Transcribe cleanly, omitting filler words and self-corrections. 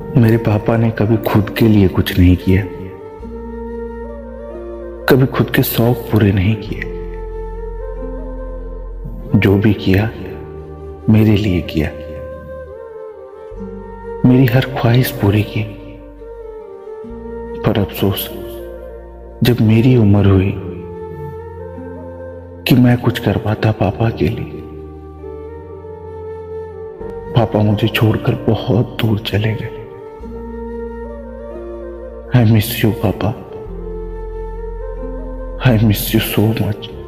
मेरे पापा ने कभी खुद के लिए कुछ नहीं किया, कभी खुद के शौक पूरे नहीं किए। जो भी किया मेरे लिए किया, मेरी हर ख्वाहिश पूरी की। पर अफसोस जब मेरी उम्र हुई कि मैं कुछ कर पाता पापा के लिए, पापा मुझे छोड़कर बहुत दूर चले गए। आई मिस यू पापा, I miss you so much.